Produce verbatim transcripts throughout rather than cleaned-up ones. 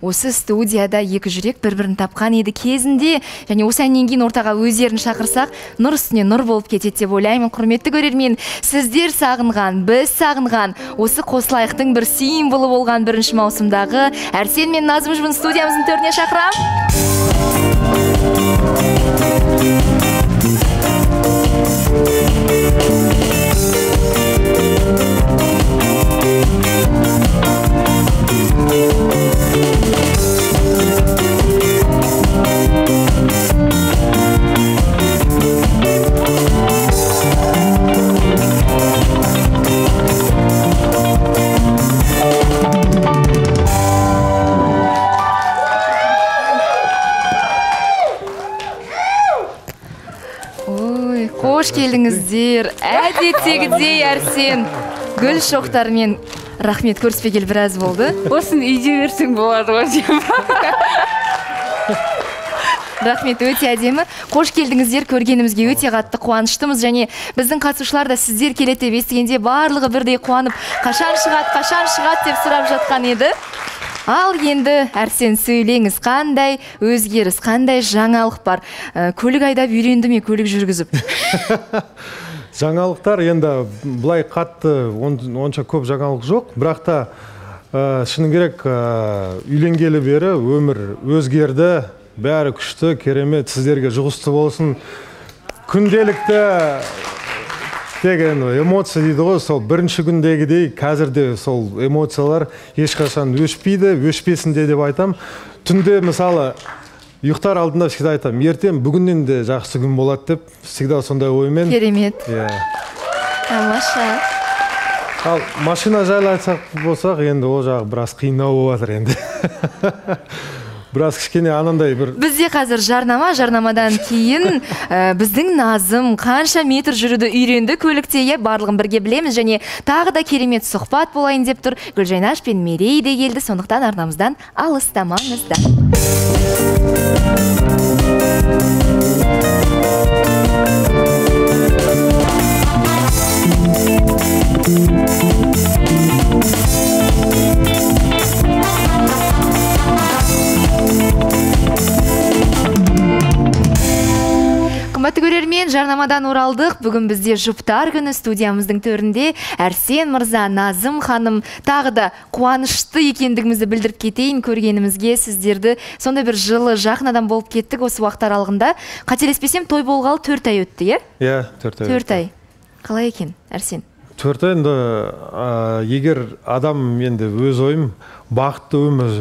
осы студияда екі жүрек бір-бірін тапқан еді кезінде, және осы әннен кейін ортаға өздерін шақырсақ, нұр үстіне нұр болып кетеді деп ойлаймын. Құрметті көрермен, сіздер сағынған, біз сағынған, осы қосылайықтың бір символы болған бірінші маусымдағы Әрсен мен Назым жұбын студиямыздың төріне шақырам. Қош келдіңіздер, әдеттегідей Әрсен гүл шоқтармен рахмет көрсетпегел біраз болды. Осын үйде берсең болады ғой. Рахмет, өте әдемі. Қош келдіңіздер, көргенімізге өте қатты қуаныштымыз, және біздің қатысушылар да сіздер келеді деп естігенде барлығы бірдей қуанып, қашан шығады, қашан шығады деп сұрап жатқан еді. Ал енді Әрсен, сөйлеңіз, қандай өзгеріс, қандай жаңалық бар? Көлік айдап үйренді ме, көлік жүргізіп? Жаңалықтар енді былай қатты, онша көп жаңалық жоқ, бірақ та шыны керек үйленгелі бері өмір өзгерді, бәрі күшті, керемет, сіздерге жұғысты болсын. Күнделікті деген эмоция дейді ғой, сол бірінші күндегідей қазірде сол эмоциялар ешқашан өшпейді, өшпесінде деп айтам. Түнде мысалы ұйықтар алдында всегда айтам, ертең бүгіннен де жақсы күн болады деп, всегда сондай оймен. Керемет. Тамаша. Ал машина жайлы айтсақ болсақ, енді ол жағы біраз қиындау болатыр енді. Біраз кішкене анандай бір... Бізде қазір жарнама, жарнамадан кейін біздің Назым қанша метр жүруді үйренді көліктеге барлығын бірге білеміз, және тағы да керемет сұхбат болайын деп тұр. Гүлжайнаш пен Мерей де келді, сондықтан арнамыздан алыстамаңызда. Қымбатты көрермен, жарнамадан оралдық. Бүгін бізде жұптар күні, студиямыздың төрінде Әрсен мырза, Назым ханым, тағы да қуанышты екендігімізді білдіріп кетейін. Көргенімізге сіздерді сонда бір жылы жақын адам болып кеттік осы уақыт аралығында. Қателеспесем, той болғалы төрт ай өтті, е? Иә, төрт ай. Төрт ай. Қалай екен, Әрсен? Төрт ай енді, егер адам енді өз ойым бақытты өмір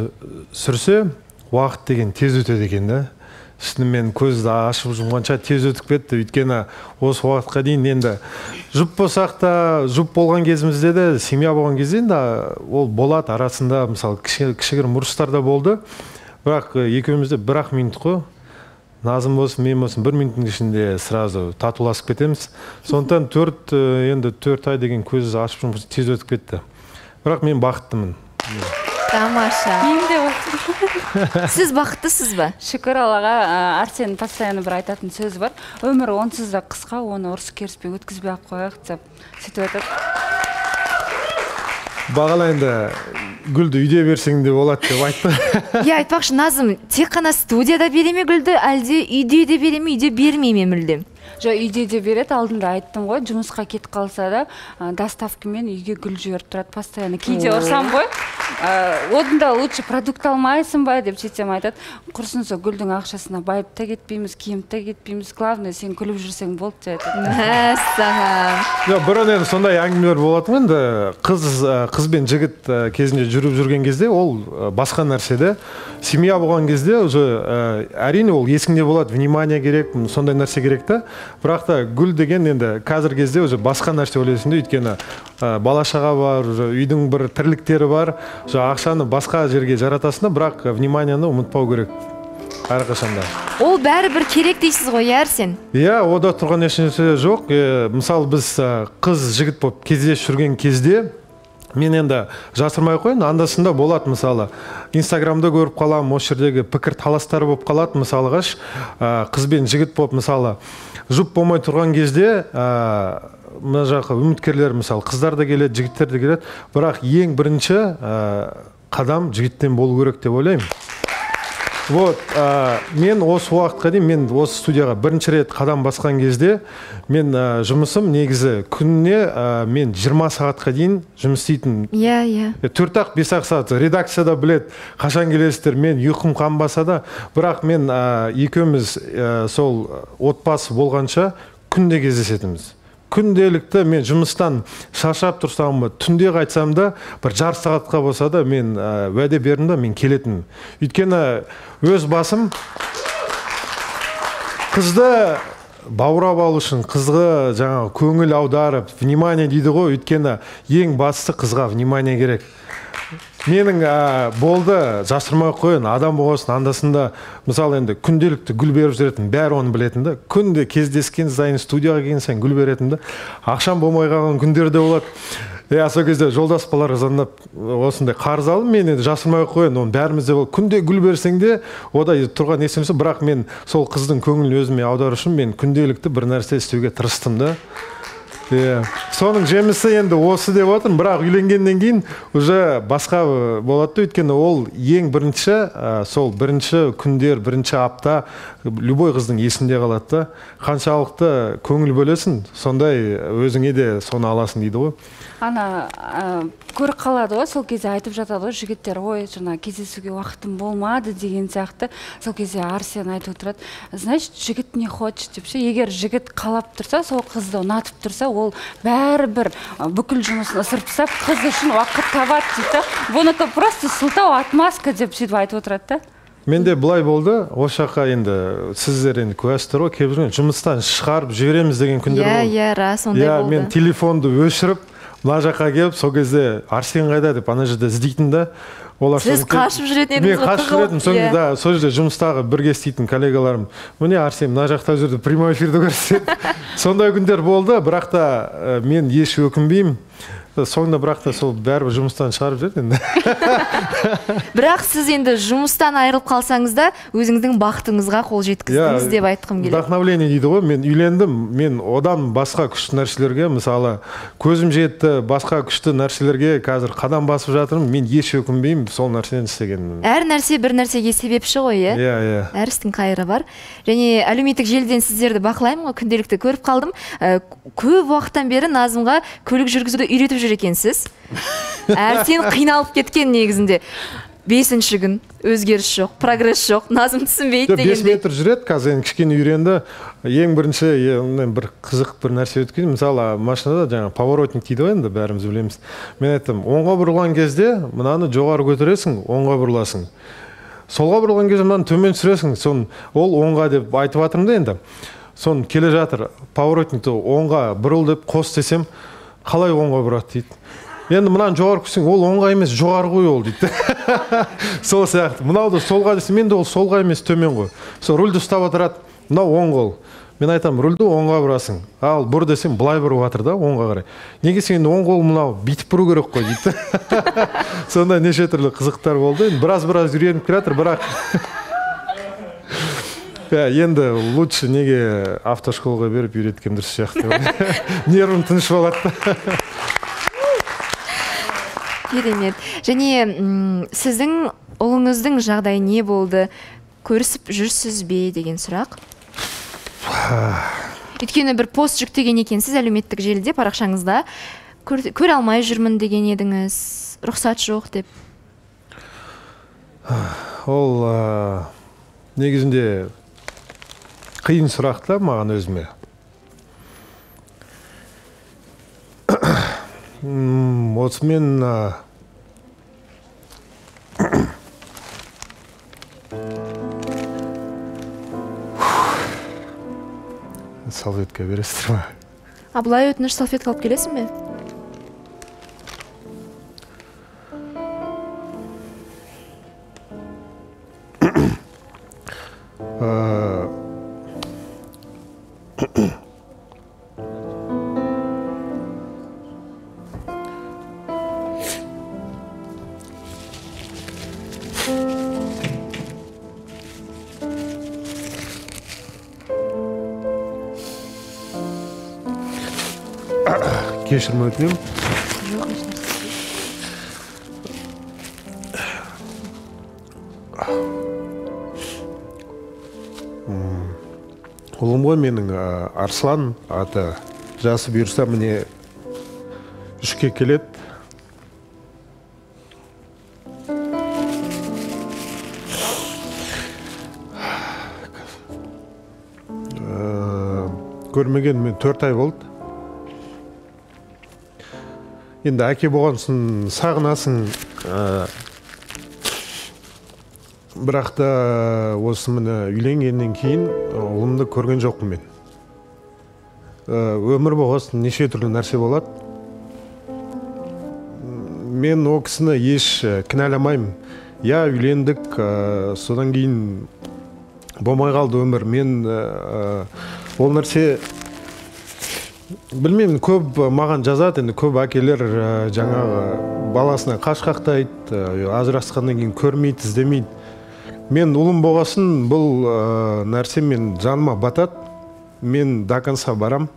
сүрсе, уақыт деген тез өтеді екен, да? Шынымен көзді ашып жұмғанша тез өтіп кетті, өйткені осы уақытқа дейін енді жұп болсақ та, жұп болған кезімізде де, семья болған кезде де ол болады, арасында мысалы кішігірім ұрыстар да болды, бірақ екеумізде бір-ақ минут қой, Назым болсын, мен болсын, бір минуттың ішінде сразу татуласып кетеміз. Сондықтан төрт енді төрт ай деген көзді ашып жұмғанша тез өтіп кетті, бірақ мен бақыттымын. Тамаша. Сіз бақыттысыз ба? Шүкір Аллаға. Әрсеннің постоянно бір айтатын сөзі бар. Өмір онсыз да қысқа, оны ұрыс керіспей өткізбей-ақ қояйық деп. Сөйтіп айтып. Бағалайында гүлді үйде берсең де болады деп айтты. Иә, айтпақшы, Назым, тек қана студияда береме гүлді, әлде үйде де береме, үйде бермейме мүлдем? Жо, үйде де береді. Алдында айттым ғой, жұмысқа кет қалса да, доставкамен үйге гүл жіберіп тұрады постоянно. Кейде ұрсам ғой, одан лучше продукт алмайсың ба деп жетем айтады. Құрсын сол гүлдің ақшасына байып та кетпейміз, киіміп та кетпейміз. Главное, сен күліп жүрсең болды деп айтады. Мәссаған. Бұрын енді сондай әңгімелер болатын енді, қыз бен жігіт кезінде жүріп жүрген кезде ол басқа нәрседе, семья болған кезде әрине ол есіңде болады, внимание керек, сондай нәрсе керек та. Бірақ та гүл деген енді қазір кезде басқа нәрсе ойлайсыңды, өйткені балашаға бар, үйдің бір тірліктері бар, ақшаны басқа жерге жаратасында, бірақ вниманияны ұмытпау керек әрқашанда. Ол бәрі бір керек дейсіз ғой, Әрсен? Иә, ода тұрған ешнәрсе жоқ. Мысалы, біз қыз жігіт болып кездесіп жүрген кезде, мен енді жасырмай қойын, андасында болады мысалы. Инстаграмда көріп қалам, осы жердегі пікір таластары болып қалады мысалыға, қыз бен жігіт болып мысалы. Жұп болмай тұрған кезде мына жаққа үміткерлер мысалы, қыздар да келеді, жігіттер де келеді, бірақ ең бірінші қадам жігіттен болу керек деп ойлаймын. Вот, мен осы уақытқа дейін, мен осы студияға бірінші рет қадам басқан кезде, мен жұмысым негізі күніне мен жиырма сағатқа дейін жұмыс істейтін. Иә, иә. төрт-ақ, бес-ақ сағат редакцияда білет, қашан келесіздер, мен ұйқым қанбаса да, бірақ мен екеуміз сол отбасы болғанша күнде кездесетіміз. Күнделікті мен жұмыстан шаршап тұрсам ба, түнде қайтсам да, бір жар сағатқа болса да, мен уәде бердім да, мен келетінмін. Өйткені өз басым қызды баурап алу үшін, қызға жаңағы көңіл аударып, внимание дейді ғой, өйткені ең бастысы қызға внимание керек. Менің болды, жасырмай қойын, адам болғасын, андасында, мысалы, енді күнделікті гүл беріп жүретін, бәрі оны білетін да, күнде кездескен сайын студияға келген сайын гүл беретін да, ақшам болмай қалған күндерде болады. Ә, сол кезде жолдас балалар звондап, осындай қарыз алып, мен енді жасырмай қойын, оны бәрімізде болды. Күнде гүл берсең де, ода тұрған есімсі, бірақ мен сол қыздың көңілін өзіме аудару үшін мен күнделікті бір нәрсе істеуге тырыстым да. Соның жемісі енді осы деп отырмын, бірақ үйленгенден кейін уже басқа болады, өйткені ол ең бірінші, сол бірінші күндер, бірінші апта любой қыздың есінде қалады. Қаншалықты көңіл бөлесін, сондай өзіңе де соны аласың дейді ғой. Ана көріп қалады ғой, сол кезде айтып жатады ғой жігіттер, ой, жаңа кездесуге уақытым болмады деген сияқты. Сол кезде Арсен айтып отырады, знаешь, жігіт не хочет деп ше, егер жігіт қалап тұрса, сол қызды ұнатып тұрса, ол бәрібір бүкіл жұмысын ысырып тастап, қыз үшін уақыт табады дейді. Бұныкі просто сылтау отмазка деп сөйтіп айтып отырады да. Менде былай болды, осы жаққа енді сіздер енді куәсіздер ғой, келіп жүрген жұмыстан шығарып жібереміз деген күндер болды. Иә, иә, рас, ондай болды. Мен телефонды өшіріп, мына жаққа келіп, сол кезде Арсен қайда деп ана жерде іздейтін да. Сіз қашып жүретін едіңіз? Мен қашып жүретінім, сол жерде жұмыстағы бірге істейтін коллегаларым, міне Арсен, мына жақта жүрді, прямой эфирді көрсетеді. Сондай күндер болды, бірақ та мен еш өкінбеймін. Соңында бірақ та сол бәрібір жұмыстан шығарып жүрді. Бірақ сіз енді жұмыстан айырылып қалсаңыз да, өзіңіздің бақытыңызға қол жеткіздіңіз деп айтқым келеді. Вдохновление дейді ғой, мен үйлендім, мен одан басқа күшті нәрселерге, мысалы, көзім жетті, басқа күшті нәрселерге қазір қадам басып жатырмын, мен еш өкінбеймін сол нәрседен істегенім. Әр нәрсе бір нәрсеге себепші ғой, иә? Иә, иә. Әр істің қайыры бар. Және әлеуметтік желіден сіздерді бақылаймын ғой, күнделікті көріп қалдым. Көп уақыттан бері Назымға көлік жүргізуді үйретіп екенсіз. Әрсен қиналып кеткен негізінде. Бесінші күн өзгеріс жоқ, прогресс жоқ, Назым түсінбейді дегенде. бес метр жүреді, қазір енді кішкене үйренді. Ең бірінші бір қызық бір нәрсе өткізді. Мысалы, машинада жаңа поворотник дейді ғой, енді бәріміз білеміз. Мен айттым, оңға бұрылған кезде мынаны жоғары көтересің, оңға бұрыласың. Солға бұрылған кезде мынаны төмен түсіресің. Соны ол оңға деп айтып жатырмын да енді. Соны келе жатыр, поворотникті оңға бұрыл деп қос десем, қалай оңға бұрады дейді. Енді мұнан жоғары көсең, ол оңға емес, жоғары қой ол дейді. Сол сияқты. Мұнауды солға десе, мен де ол солға емес, төмен қой. Сол рульді ұстап отырады, мұнау оң қол. Мен айтам, рульді оңға бұрасың. Ал бұр десем, бұлай бұрып жатыр да, оңға қарай. Неге сен оң қол мұнау бүйтіп бұру керек қой дейді. Сонда неше түрлі қызықтар болды. Біраз-біраз үйреніп келатыр, бірақ енді лучше неге автошколға беріп үйреткендір сияқты. Нервім тыныш болады. Керемет. Және сіздің ұлыңыздың жағдайы не болды? Көрісіп жүрсіз бе деген сұрақ. Өйткені бір пост жүктеген екенсіз әлеуметтік желіде парақшаңызда. Көре алмай жүрмін деген едіңіз. Рұқсат жоқ деп. Ол негізінде қиын сұрақта маған өзіме. Осы мен салфетка бересіздер ма? А былай өтініш салфетка алып келесің бе? Кешірім өтінем. ұлым ғой менің Арслан ата. Жасы бұйырса міне үшке келеді. Көрмеген мен төрт ай болды. Енді әке болғансын сағынасың. Бірақ та осы міне үйленгеннен кейін ұлымды көрген жоқпын мен. Өмір болғасын неше түрлі нәрсе болады. Мен ол кісіні еш кінәламаймын. Я үйлендік, содан кейін болмай қалды өмір. Мен ол нәрсе, білмеймін, көп маған жазады, көп әкелер жаңағы баласына қашқақтайды, ажырасқаннан кейін көрмейді, іздемейді. Мен ұлым болғасын, бұл нәрсе мен жаныма батады, мен до конца барам.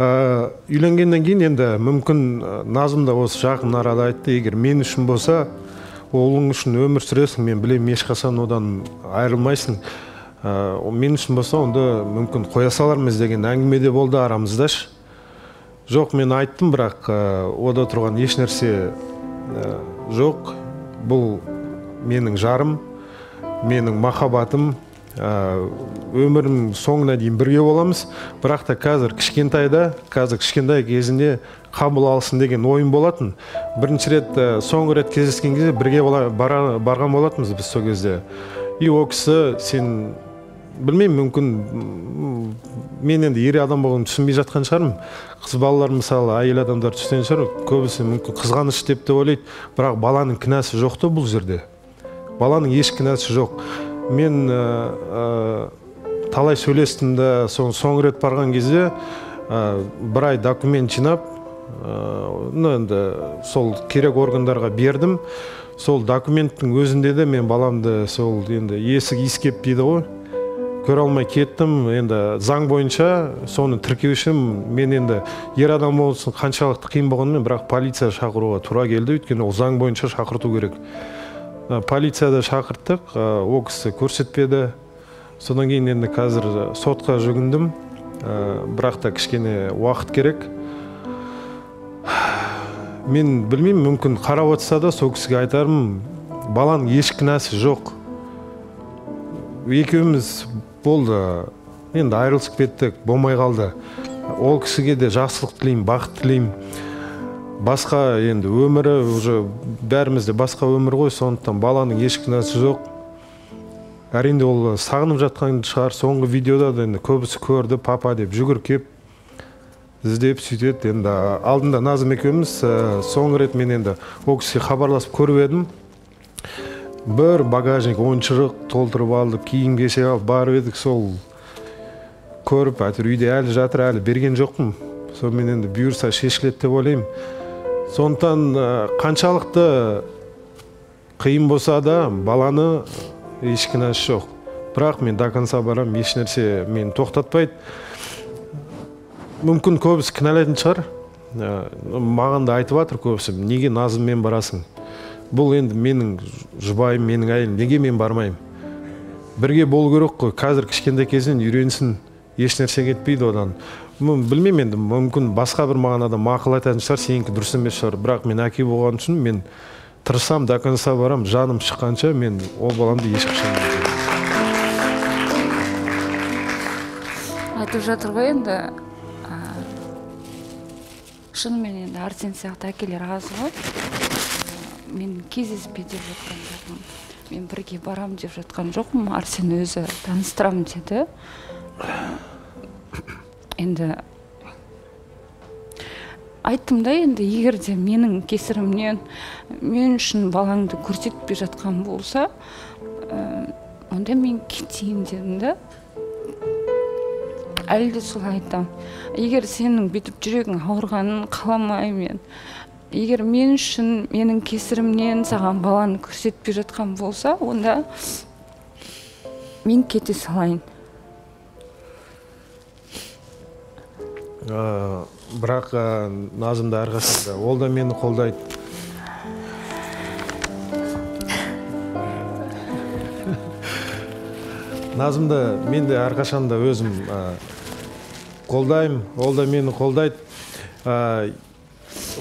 Үйленгеннен кейін енді мүмкін Назым да осы жақын арада айтты, егер мен үшін болса, ұлың үшін өмір сүресің, мен білем, ешқашан одан айырылмайсың. Мен үшін болса, онда мүмкін қоя салармыз деген әңгімеде болды арамыздаш. Жоқ, мен айттым, бірақ ода тұрған еш нәрсе жоқ. Бұл менің жарым, менің махаббатым, өмірім соңына дейін бірге боламыз. Бірақ та қазір кішкентайда, қазір кішкентай кезінде қабыл алсын деген ойым болатын. Бірінші рет, соңғы рет кездескен кезде бірге барған болатынбыз біз сол кезде. И ол кісі, сен білмейм, мүмкін мен енді ер адам болғанын түсінбей жатқан шығармын. Қыз балалар мысалы әйел адамдар түстен шығар, көбісі мүмкін қызғаныш деп те ойлайды, бірақ баланың кінәсі жоқты бұл жерде. Баланың еш кінәсі жоқ. Мен талай сөйлестім де, соңғы рет барған кезде бір ай документ жинап, сол керек органдарға бердім. Сол документтің өзінде де мен баламды сол енді есік ескеп дейді ғой, көре алмай кеттім. Енді заң бойынша соны тіркеу үшін мен енді ер адам болсын қаншалықты қиын болғанымен, бірақ полиция шақыруға тура келді, өйткені ол заң бойынша шақырту керек. Полицияда шақырттық, ол кісі көрсетпеді. Содан кейін енді қазір сотқа жүгіндім, бірақ та кішкене уақыт керек. Мен білмеймін, мүмкін қарап отырса да, сол кісіге айтарым, баланың еш кінәсі жоқ. Екеуміз болды, енді айырылысып кеттік, болмай қалды. Ол кісіге де жақсылық тілеймін, бақыт тілеймін. Басқа енді өмірі, уже бәрімізде басқа өмір ғой, сондықтан баланың еш кінәсі жоқ. Әрине ол сағынып жатқан шығар, соңғы видеода да енді көбісі көрді, папа деп жүгіріп кеп іздеп сөйтеді. Енді алдында Назым екеуміз соңғы рет мен енді ол кісіге хабарласып көріп едім. Бір багажник ойыншық толтырып алды, киім кеше алып барып едік, сол көріп әйтеуір үйде әлі жатыр, әлі берген жоқпын. Сол мен енді бұйырса шешіледі деп ойлаймын. Сондықтан қаншалықты қиын болса да, баланы еш кінәсі жоқ. Бірақ мен до конца барам, еш нәрсе мені тоқтатпайды. Мүмкін көбісі кінәлетін шығар, маған да айтып жатыр көбісі, неге Назыммен барасың? Бұл енді менің жұбайым, менің әйелім, неге мен бармаймын? Бірге болу керек қой, қазір кішкентай кезінен үйренсін, еш нәрсе кетпейді одан. Білмеймін енді, мүмкін басқа бір маған адам мақыл айтатын шығар, сенікі дұрыс емес шығар, бірақ мен әке болған үшін мен тырысам, до конца барам, жаным шыққанша мен ол баламды ешқашан бермеймін. Айтып жатыр ғой енді, шынымен енді Арсен сияқты әкелер аз ғой. Мен кездеспе деп жатқан жоқпын, мен бірге барам деп жатқан жоқпын. Арсен өзі таныстырам деді. Енді айттым да, енді егер де менің кесірімнен мен үшін балаңды көрсетпей жатқан болса, онда мен кетейін дедім да. Әлі де солай айтам, егер сенің бүйтіп жүрегің ауырғанын қаламаймын. Егер мен үшін, менің кесірімнен саған баланы көрсетпей жатқан болса, онда мен кете салайын. Бірақ Назымда арқасында, ол да мені қолдайды. Назымды мен де әрқашанда өзім қолдайым, ол да мені қолдайды.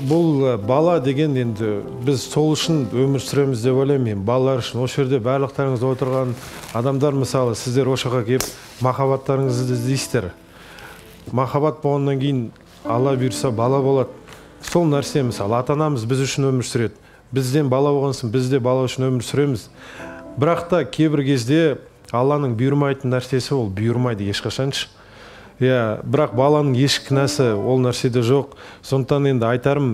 Бұл бала деген енді біз сол үшін өмір сүреміз деп ойлаймын. Балалар үшін осы жерде барлықтарыңыз отырған адамдар, мысалы сіздер осы жаққа келіп махаббаттарыңызды іздейсіздер. Махаббат болғаннан кейін Алла бұйырса бала болады. Сол нәрсе мысалы ата-анамыз біз үшін өмір сүреді. Бізден бала болғансын біз де бала үшін өмір сүреміз. Бірақ та кейбір кезде Алланың бұйырмайтын нәрсесі ол бұйырмайды ешқашаншы. Иә, бірақ баланың еш кінәсі ол нәрседе жоқ. Сондықтан енді айтарым,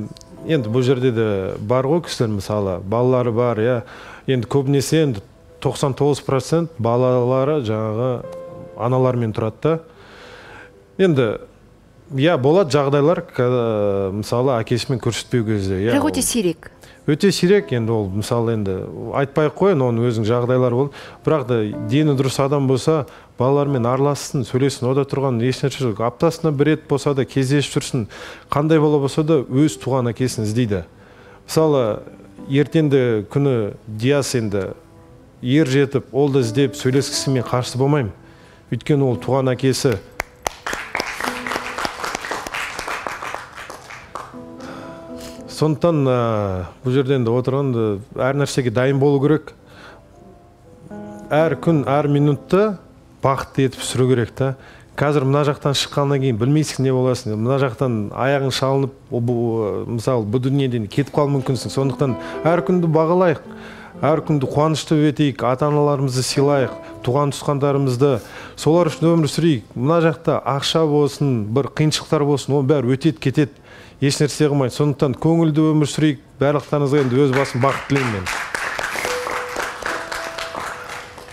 енді бұл жерде де бар ғой кісілер, мысалы балалары бар, иә. Енді көбінесе енді тоқсан тоғыз процент балалары жаңағы аналармен тұрады. Енді иә, болады жағдайлар, мысалы әкесімен көрсетпеу кезде. Бірақ өте сирек. Өте сирек, енді ол мысалы енді айтпай-ақ қойын, оның өзінің жағдайлары болды. Бірақ та дені дұрыс адам болса, балалармен аралассын, сөйлесін, ода тұрған ешнәрсе жоқ. Аптасына бір рет болса да кездесіп жүрсін, қандай бала болса да өз туған әкесін іздейді. Мысалы, ертеңгі күні Диас енді ер жетіп, ол да іздеп сөйлескісі, мен қарсы болмаймын. Өйткені ол туған әкесі. Сондықтан бұл жерде енді отырған әр нәрсеге дайын болу керек. Әр күн, әр минутты бақытты етіп сүру керек та. Қазір мына жақтан шыққаннан кейін білмейсің не боласың. Мына жақтан аяғың шалынып, мысалы, бұл дүниеден кетіп қалу мүмкінсің. Сондықтан әр күнді бағалайық, әр күнді қуанышты өтейік, ата-аналарымызды сыйлайық, туған-туысқандарымызды. Солар үшін өмір сүрейік. Мына жақта ақша болсын, бір қиыншылықтар болсын, оның бәрі өтеді кетеді. Еш нәрсе қылмайды. Сондықтан көңілді өмір сүрейік. Барлықтарыңызға енді өз басым бақыт тілеймін мен.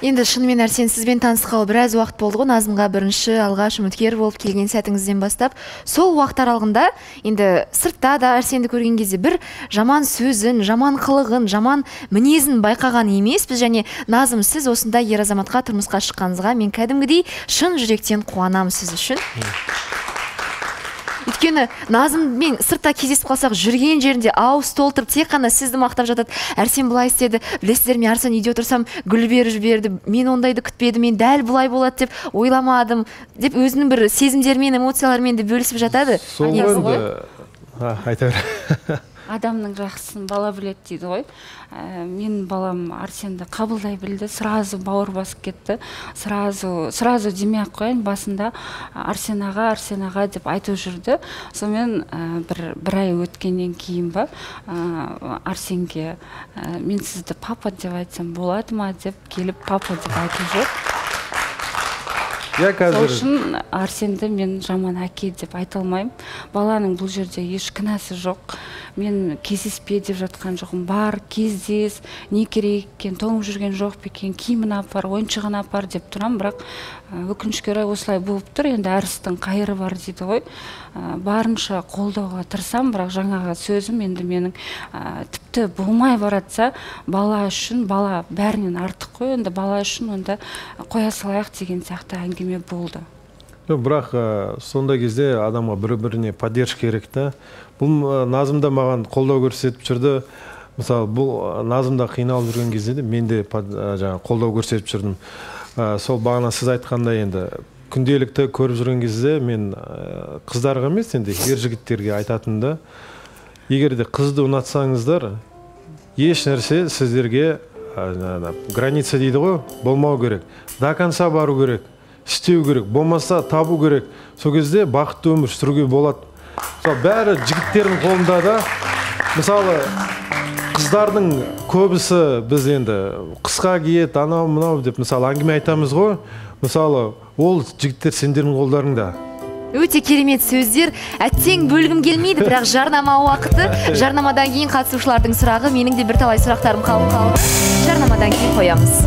Енді шынымен Арсен, сізбен танысқалы біраз уақыт болды ғой. Назымға бірінші алғаш үміткер болып келген сәтіңізден бастап, сол уақыт аралығында енді сыртта да Арсенді көрген кезде бір жаман сөзін, жаман қылығын, жаман мінезін байқаған емеспіз. Және Назым, сіз осындай ер азаматқа тұрмысқа шыққаныңызға мен кәдімгідей шын жүректен қуанамын сіз үшін. Өйткені Назым, мен сыртта кездесіп қалсақ, жүрген жерінде ауыз толтырып тек қана сізді мақтап жатады. Арсен бұлай істеді, білесіздер ме, Арсен үйде отырсам гүл беріп жіберді, мен ондайды күтпедім, мен дәл бұлай болады деп ойламадым деп өзінің бір сезімдермен, эмоциялармен де бөлісіп жатады. Сол ғой, айта бер. Адамның жақсысын бала біледі дейді ғой. Мен балам Арсенді қабылдай білді, сразу бауыр басып кетті, сразу демей-ақ қойын басында Арсенаға, Арсенаға деп айтып жүрді. Сонымен бір ай өткеннен кейін ба, Арсенге мен сізді папа деп айтсам болады ма деп келіп папа деп айтып жүр. Сол үшін Арсенді мен жаман әке деп айта алмаймын. Баланың бұл жерде еш кінәсі жоқ. Мен кездеспе деп жатқан жоқым, бар кездес, не керек екен, тоңып жүрген жоқ бекен, киімін апар, ойыншығын апар деп тұрам. Бірақ өкінішке орай осылай болып тұр. Енді әрістің қайыры бар дейді ғой. Барынша қолдауға тырысам, бірақ жаңағы сөзім енді менің тіпті болмай баратса, бала үшін, бала бәрінен артық қой, енді бала үшін онда қоя салайық деген сияқты әңгіме болды. Бірақ сонда кезде адамға бір-біріне поддержка керек та. Бұл Назымда маған қолдау көрсетіп жүрді. Мысалы, бұл Назымда қиналып жүрген кезде де мен де қолдау көрсетіп жүрдім. Сол бағана сіз айтқанда енді күнделікті көріп жүрген кезде мен қыздарға емес, енді ер жігіттерге айтатынымда, егер де қызды ұнатсаңыздар, еш нәрсе сіздерге граница дейді ғой, болмау керек. До конца бару керек. Істеу керек, болмаса табу керек. Сол кезде бақытты өмір сүруге болады. Бәрі жігіттердің қолында да. Мысалы, қыздардың көбісі біз енді қысқа киет, анау мынау деп мысалы әңгіме айтамыз ғой. Мысалы, ол жігіттер сендердің қолдарыңда. Өте керемет сөздер. Әттең бөлгім келмейді, бірақ жарнама уақыты. Жарнамадан кейін қатысушылардың сұрағы, менің де бірталай сұрақтарым қалып қалып. Жарнамадан кейін қоямыз.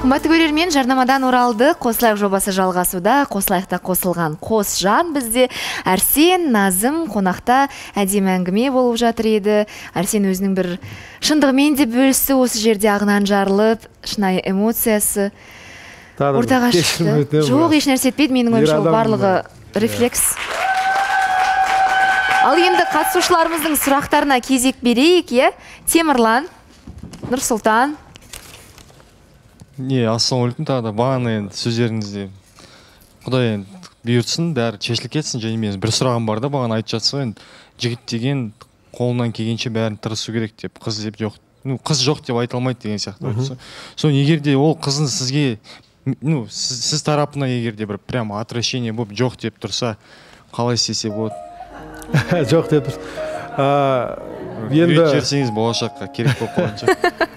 Қымбатты көрермен, жарнамадан оралды. Қосылайық жобасы жалғасуда. Қосылайықта қосылған қос жан бізде. Арсен, Назым қонақта, әдемі әңгіме болып жатыр еді. Арсен өзінің бір шындығымен де бөлісті, осы жерде ағынан жарылып, шынайы эмоциясы ортаға шықты. Жоқ, еш нәрсе етпейді, менің ойымша барлығы рефлекс. Ал енді қатысушыларымыздың сұрақтарына кезек берейік, е? Темірлан, Нұрсұлтан. Не, ассалаумалейкум тағы да, бағана енді сөздеріңізде. Құдай енді бұйыртсын, бәрі шешіліп кетсін, және мен бір сұрағым бар да, бағана айтып жатса, енді жігіт деген қолынан келгенше бәрін тырысу керек деп, қыз деп жоқ, қыз жоқ деп айта алмайды деген сияқты айтса. Соң егер де ол қыздың сізге, ну, сіз тарапына егер де бір прямо отвращение болып жоқ деп тұрса, қалай істесе болады? Жоқ деп тұрса. Енді жерсеңіз болашаққа керек болып қаланша.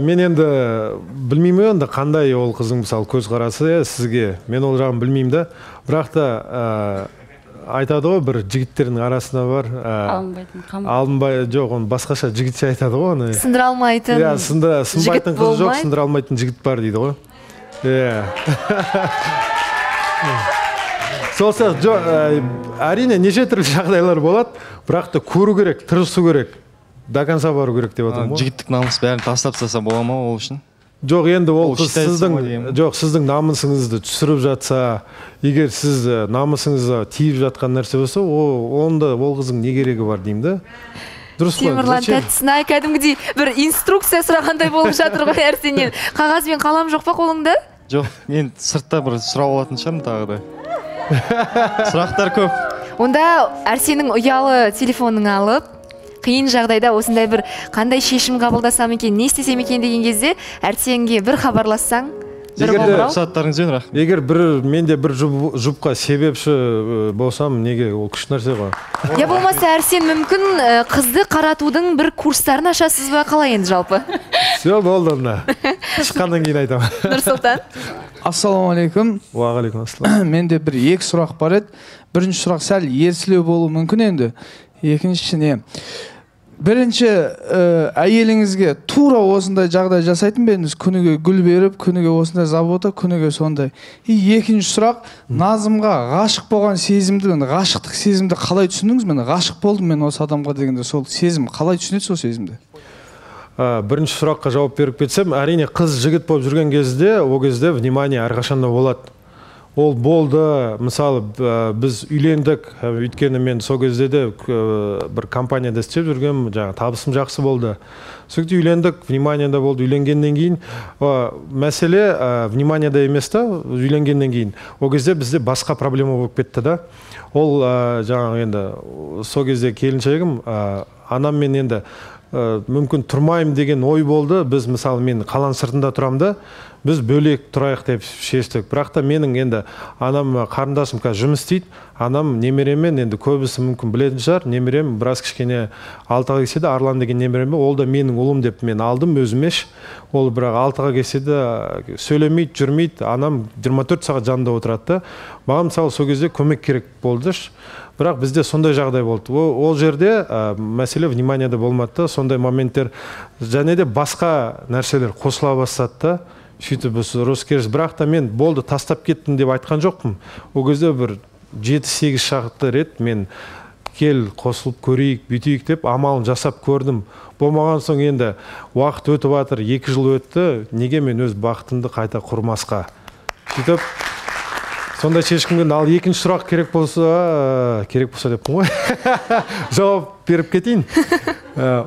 Мен енді білмеймін енді қандай ол қыздың мысалы көзқарасы сізге. Мен ол жағын білмеймін да. Бірақ та айтады ғой, бір жігіттердің арасында бар. Алынбайтын қамыр. Алынбайтын, жоқ, оны басқаша жігітше айтады ғой оны. Сындыра алмайтын жігіт болмайды. Сындырайтын қыз жоқ, сындыра алмайтын жігіт бар дейді ғой. Солса, әрине неше түрлі жағдайлар болады, бірақ та көру керек, тырысу керек, до конца бару керек деп отырмын ғой. Жігіттік намыс бәрін тастап тастаса бола ма ол үшін? Жоқ, енді ол сіздің намысыңызды түсіріп жатса, егер сіз намысыңызды тиіп жатқан нәрсе болса, онда ол қыздың не керегі бар деймді. Темірлан тәттісін-ай, кәдімгідей бір инструкция сұрағандай болып жатыр ғой әрсенен. Қағаз бен қалам жоқ па қолыңда? Жоқ, мен сыртта бір сұрау алатын шығармын тағы да. Сұрақтар көп. Онда Әрсеннің ұялы телефонын алып, қиын жағдайда осындай бір қандай шешім қабылдасам екен, не істесем екен деген кезде Әрсенге бір хабарлассаң, бір болмау. Егер менде бір жұпқа себепші болсам, неге ол күш нәрсе ғой. Я болмаса Әрсен мүмкін қызды қаратудың бір курстарын ашасыз ба, қалай енді жалпы? Все болды мына. Шыққаннан кейін айтамын. Нұрсұлтан. Ассалаумалейкум. Уағалейкум ассалам. Менде бір екі сұрақ бар еді. Бірінші сұрақ сәл ерсілеу болуы мүмкін енді. Екіншісіне, бірінші әйеліңізге тура осындай жағдай жасайтын ба едіңіз, күніге гүл беріп, күніге осындай забота, күніге сондай. И екінші сұрақ, Назымға ғашық болған сезімді, ғашықтық сезімді қалай түсіндіңіз? Мен ғашық болдым мен осы адамға дегенде, сол сезім қалай түсінесіз сол сезімді? Бірінші сұраққа жауап беріп кетсем, әрине қыз жігіт болып жүрген кезде, ол кезде внимание әрқашанда болады. Ол болды, мысалы, біз үйлендік, өйткені мен сол кезде де бір компанияда істеп жүргем, табысым жақсы болды. Сөйтіп үйлендік, вниманияда болды, үйленгенден кейін. Мәселе вниманияда емес та, үйленгенден кейін. Ол кезде бізде басқа проблема болып кетті да. Ол, жаңағы енді, сол кезде келіншегім, анам мен енді мүмкін тұрмайым деген ой болды. Біз, мысалы, мен қаланың сыртында тұрамды, біз бөлек тұрайық деп шештік. Бірақ та менің енді анам қарындасым жұмыс істейді, анам немеремен, енді көбісі мүмкін білетін шығар, немерем біраз кішкене алтыға келсе де, Арлан деген немерем, ол да менің ұлым деп мен алдым өзімеш. Ол бірақ алтыға келсе де сөйлемейді, жүрмейді, анам жиырма төрт сағат жанында отырады. Маған мысалы сол кезде көмек керек болды. Бірақ бізде сондай жағдай болды. Ол жерде мәселе вниманияда болмады, сондай моменттер және де басқа нәрселер қосыла бастады. Сөйтіп біз ұрыс керіс, бірақ та мен болды тастап кеттім деп айтқан жоқпын. Ол кезде бір жеті сегіз шақты рет мен кел қосылып көрейік, бүйтейік деп амалын жасап көрдім. Болмаған соң енді уақыт өтіп жатыр, екі жыл өтті, неге мен өз бақытымды қайта құрмасқа. Сөйтіп сондай шешкімген, ал екінші сұрақ керек болса, керек болса деп қой, жауап беріп кетейін.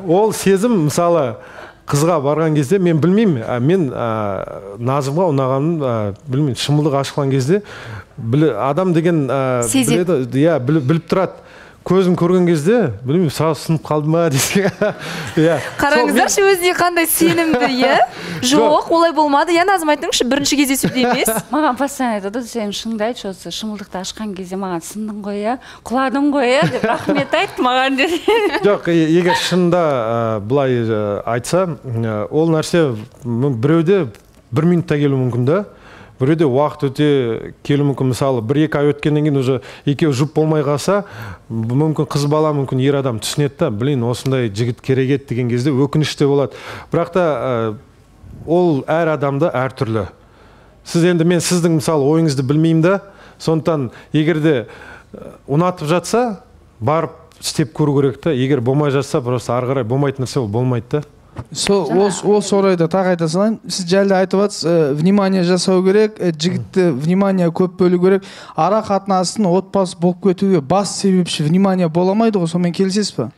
Ол сезім, мысалы, қызға барған кезде, мен білмеймін, мен Назымға ұнағанын, білмеймін, шымылдық ашылған кезде, адам деген біліп тұрады, көзім көрген кезде, білмеймін, сау сынып қалды ма, десе. Қараңыздаршы, өзіне қандай сенімді, е? Жоқ, олай болмады, я Назым айтыңызшы, бірінші кезде сөйте емес. Маған пассиян айтады, сен шыңды айтшы, осы шымылдықты ашқан кезде маған сындың ғой, е? Құладың ғой, е? Деп рахмет айтты маған десе. Жоқ, егер шында бұлай айтса, ол нәрсе біреуде бір минутта келу мүмкін да, біреуде уақыт өте келу мүмкін, мысалы, бір-екі ай өткеннен кейін уже екеу жұп болмай қалса, мүмкін қыз бала, мүмкін ер адам түсінеді та, білейін, осындай жігіт керек еді деген кезде өкініште болады. Бірақ та ол әр адамда әртүрлі. Сіз енді мен сіздің, мысалы, ойыңызды білмеймін да, сондықтан егер де ұнатып жатса, барып істеп көру керек та, егер болмай жатса, просто ары қарай болмайтын нәрсе ол болмайды та. Ол сорайды, тағы айтасынан, сіз жәлді айтып атыз, внимание жасау керек, жігітті внимание көп бөлі керек, ара қатынасын отбасы болып көтуге бас себепші внимание боламайды ғой, сонымен келесіз бе?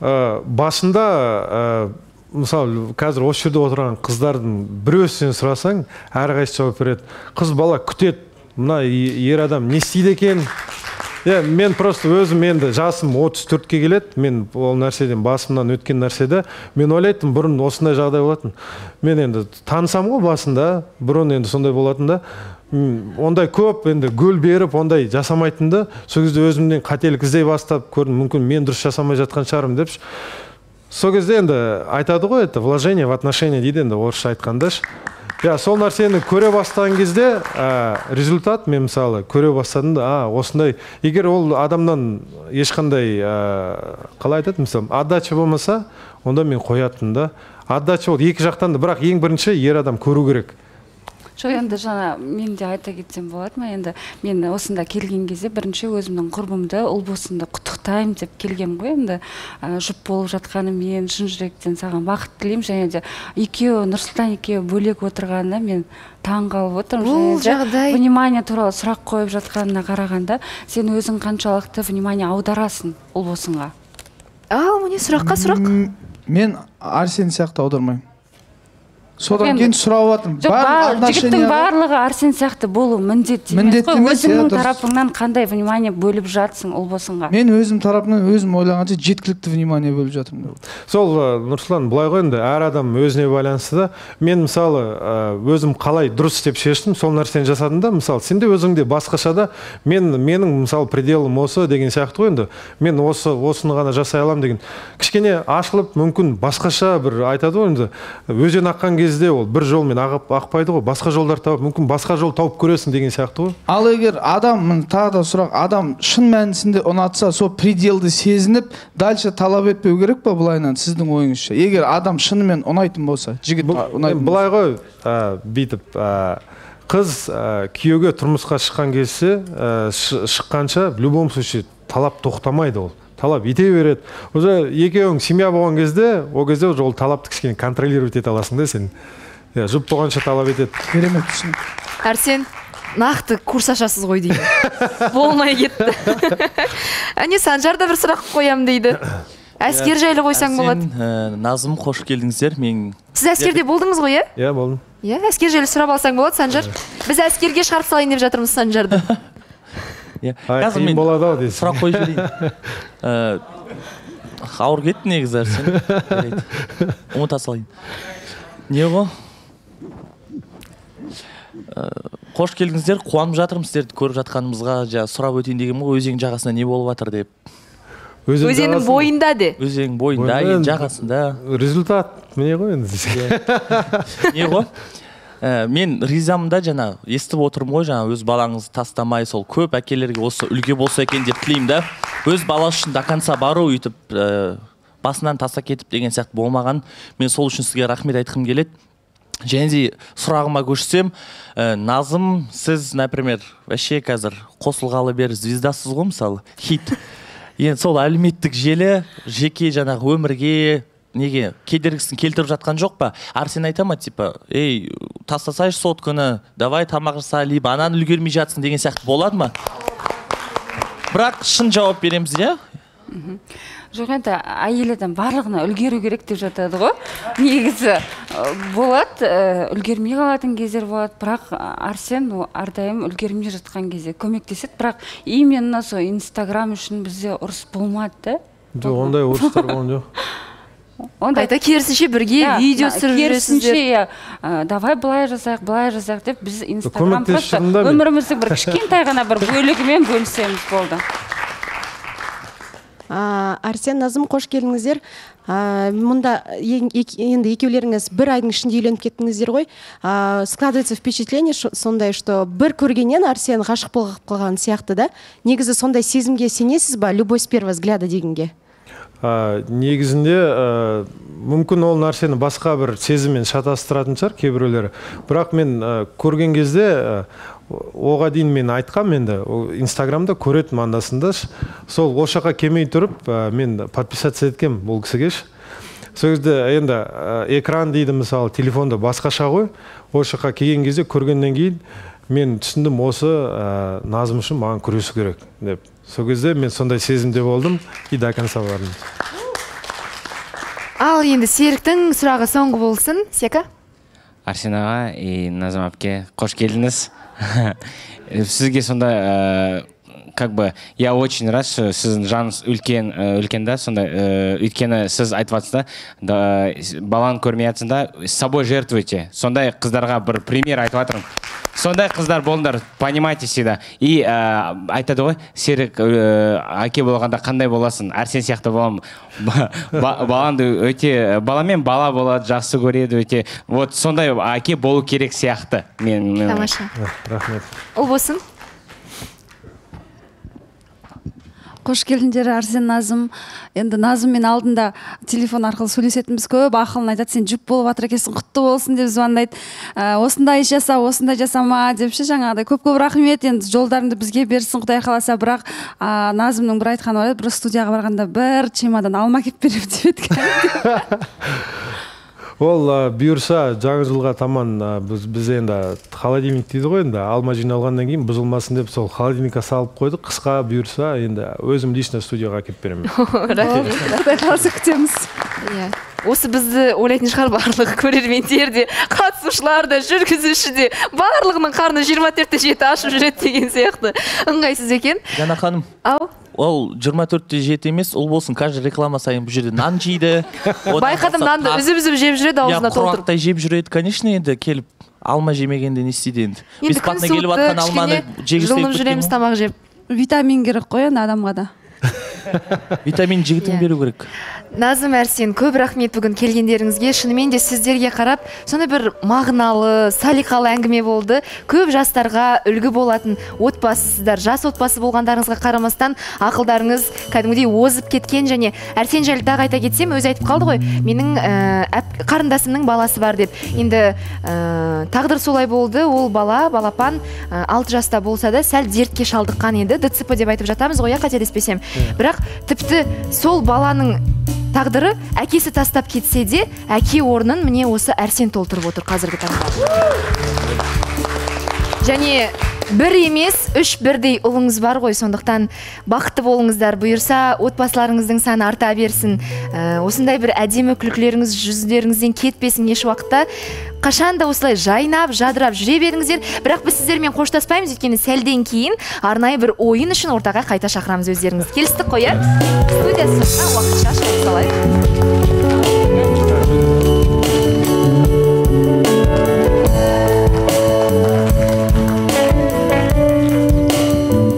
Басында, мысалы, қазір осы жерде отырған қыздардың біреусінен сұрасаң, әрқайсысы жауап береді. Қыз бала күтеді, мына ер адам не істейді екен? Мен просто өзім енді жасым отыз төртке келеді, мен ол нәрседен басымнан өткен нәрседі, мен ойлайтын бұрын осындай жағдай болатын. Мен енді танысам ғой басында, бұрын енді сондай болатында, ондай көп, енді гөл беріп, ондай жасамайтынды, сол кезде өзімден қателік іздей бастап көрдім, мүмкін мен дұрыс жасамай жатқан шығармын деп. Сол кезде енді айтады ғой, это вложение в отношения дейді, енді орысша айтқанда. Сол нәрсені көре бастаған кезде результат, мен мысалы, көре бастағанда, осындай, егер ол адамнан ешқандай, қалай айтады, мысалы, отдача болмаса, онда мен қоятын да. Отдача ол екі жақтан да, бірақ ең бірінші ер адам көру керек. Шо, енді жаңа, мен де айта кетсем болады ма, енді мен осында келген кезде бірінші өзімнің құрбымды ұл болсында құттықтаймын деп келгем ғой, енді жұп болып жатқаны мен шын жүректен саған бақыт тілеймін, және де екеуі, Нұрсұлтан екеуі бөлек отырғанына мен таңғалып отырмын, және де внимание туралы сұрақ қойып жатқанына қарағанда, сен өзің қаншалықты внимание аударасың ұл болсыңға? Ал, міне сұраққа сұрақ. Мен Арсен сияқты аудармаймын. Содан кейін сұрау атын. Жігіттің барлығы Арсен сияқты болу міндет емес. Өзіңнің тарапыңнан қандай внимание бөліп жатсың ол болсынға? Мен өзім тарапынан өзім ойлағанша жеткілікті внимание бөліп жатырмын. Сол, Нұрсұлан, былай қойынды, әр адам өзіне байланысты да. Мен, мысалы, өзім қалай дұрыс деп шештім, сол нәрсені жасадым да, мысалы, сенде өзіңде басқаша да, менің, мысалы, пределім осы деген сияқты қойынды, мен осыны ғана жасай алам деген. Кішкене ашылып, мүмкін басқаша бір айтады қойынды, өзен аққан кезде ол бір жолмен ақпайды ғой, басқа жолдар тауып, мүмкін басқа жол тауып көресің деген сияқты ғой. Ал егер адам, тағы да сұрақ, адам шын мәнісінде ұнатса, сол пределді сезініп, дальше талап етпеу керек па бұлайынан сіздің ойыңызша? Егер адам шынымен ұнайтын болса, жігіт ұнайтын болса? Бұлай ғой, бүйтіп, қыз күйеуге тұрмысқа шыққан келсе, шыққанша, в любом случае, талап тоқтамайды ол. Талап ете береді. Уже екеуің семья болған кезде, ол кезде уже ол талапты кішкене контролировать ете аласың да сен. Жұп болғанша талап етеді. Керемет түсінік. Арсен, нақты курс ашасыз ғой дейді. Болмай кетті. Әне, Санжар да бір сұрақ қоям дейді. Әскер жайлы қойсаң болады. Арсен, Назым, қош келдіңіздер. Сіз әскерде болдыңыз ғой, е? Е, болдым. Әскер жайлы сұрап алсаң болады, Санжар. Біз әскерге шығарып салайын деп жатырмыз Санжарды. Қазір мен сұрақ қой жүрейін. Ауыр кетті негіз Арсен. Ұмыта салайын. Не ғой? Қош келдіңіздер, қуанып жатырмыз сіздерді көріп жатқанымызға. Сұрап өтейін деген ғой, өзен жағасында не болып жатыр деп. Өзенің бойында де? Өзенің бойында, жағасында. Результат не ғой? Не ғой? Мен ризамында жана естіп отырмын ғой, жана өз балаңызды тастамай, сол көп әкелерге осы үлге болса екен деп тілеймін да. Өз баласы үшін до конца бару үйтіп басынан таста кетіп деген сияқты болмаған. Мен сол үшін сізге рахмет айтқым келеді. Және де сұрағыма көшсем, Назым, сіз, например, вообще қазір қосылғалы бері звездасыз ғой мысалы, хит. Енді сол әлеуметтік желі жеке жаңағы өмірге неге кедергісін келтіріп жатқан жоқ па? Арсен айта ма, типа, ей, тастасайшы сотканы, давай тамақ жаса, либо ананы үлгермей жатсын деген сияқты болады ма? Бірақ шын жауап береміз, иә? Жоқ, енді әйелден барлығына үлгеру керек деп жатады ғой. Негізі болады, үлгермей қалатын кездер болады, бірақ Арсен әрдайым үлгермей жатқан кезде көмектеседі, бірақ именно сол Инстаграм үшін бізде ұрыс болмады. Жоқ, ондай ұрыстар болған жоқ. Қайта керісінше бірге видео түсіріп жүресіңдер. Керісінше, давай былай жасайық, былай жасайық деп, біз Инстаграм просто өміріміздің бір кішкентай ғана бір бөлігімен бөлісеміз болды. Арсен, Назым, қош келдіңіздер. Мұнда енді екеулеріңіз бір айдың ішінде үйленіп кеттіңіздер ғой. Складывается впечатление сондай, что бір көргеннен Арсен ғашық болып қалған сияқты да. Негізі сондай сезімге сенесіз ба, любовь с первого взгляда дегенге? Негізінде мүмкін ол нәрсені басқа бір сезіммен шатастыратын шығар кейбіреулері, бірақ мен көрген кезде оған дейін мен айтқам, енді Инстаграмда көретім андасында, сол ол жаққа келмей тұрып мен подписаться еткем бұл кісіге. Сол кезде енді экран дейді мысалы телефонда басқаша ғой. Осы жаққа келген кезде көргеннен кейін мен түсіндім, осы Назым үшін маған күресу керек деп. Сол кезде мен сондай сезімде болдым и до конца бардым. Ал енді Серіктің сұрағы соңғы болсын. Сека? Арсен аға и Назым апке қош келдіңіз. Сізге сонда как бы я очень рад, что сіздің жаныңыз үлкен, да, сонда өйткені сіз айтып жатсыз да, баланы көрмей жатсың да, собой жертвуете. Сондай қыздарға бір пример айтып жатырмын. Сондай қыздар болыңдар, понимаете всегда. И айтады ғой, Серік әке болғанда қандай боласың? Арсен сияқты боламын. Баланды өте, баламен бала болады, жақсы көреді өте. Вот сондай әке болу керек сияқты. Тамаша. Рахмет. Ол болсын. Қош келдіңдер, Арсен, Назым. Енді Назым мен алдында телефон арқылы сөйлесетінбіз көп, ақылын айтады, сен жұп болып атыр екесің, құтты болсын деп звондайды. Осындай жаса, осындай жасама деп ше, жаңағыдай көп-көп рахмет, енді жолдарыңды бізге берсін, Құдай қаласа. Бірақ Назымның бір айтқаны бар, бір студияға барғанда бір чемодан алма келіп беріп деп кеткен. Ол бұйырса жаңа жылға таман біз енді холодильник дейді ғой, енді алма жиналғаннан кейін бұзылмасын деп сол холодильникке салып қойдық. Қысқа бұйырса енді өзім лично студияға әкеліп беремін. Рахмет, күтеміз. Осы бізді ойлайтын шығар барлығы көрермендер де, қатысушылар да, жүргізуші де, барлығының қарны жиырма төрт те жеті ашып жүреді деген сияқты. Ыңғайсыз екен. Жана ханым. Ау? Ол жиырма төрт те жеті емес, ол болсын, каждый реклама сайын бұл жерде нан жейді. Байқадым, нанды үзіп-үзіп жеп жүреді, аузына толтырып. Құрақтай жеп жүреді, конечно, енді келіп алма жемегенде не істейді енді. Беспатына келіп атқан алманы жегістейді. Жылынып жүреміз тамақ жеп. Витамин керек қой, енді адамға да. Витамин жегітін беру керек. Назым, Арсен, көп рахмет бүгін келгендеріңізге. Шынымен де сіздерге қарап, сонда бір мағыналы, салиқалы әңгіме болды. Көп жастарға үлгі болатын отбасы сіздер, жас отбасы болғандарыңызға қарамастан, ақылдарыңыз кәдімгідей озып кеткен. Және Арсен жайлы тағы айта кетсем, өзі айтып қалды ғой, менің қарындасымның баласы бар деп. Енді тағдыр солай болды, ол бала, балапан алты жаста болса да сәл дертке шалдыққан еді. ДЦП деп айтып жатамыз ғой, қателеспесем. Бірақ тіпті сол баланың тағдыры әкесі тастап кетсе де, әке орнын міне осы Арсен толтырып отыр қазіргі таңда. Және бір емес, үш бірдей ұлыңыз бар ғой, сондықтан бақытты болыңыздар. Бұйырса, отбасыларыңыздың саны арта берсін. Осындай бір әдемі күлкілеріңіз жүздеріңізден кетпесін еш уақытта. Қашан да осылай жайнап, жадырап жүре беріңіздер. Бірақ біз сіздермен қоштаспаймыз, өйткені сәлден кейін арнайы бір ойын үшін ортаға қайта шақырамыз өздеріңіз. Келістік қоя. Студия сыртқа уақытша шақырып қалайық.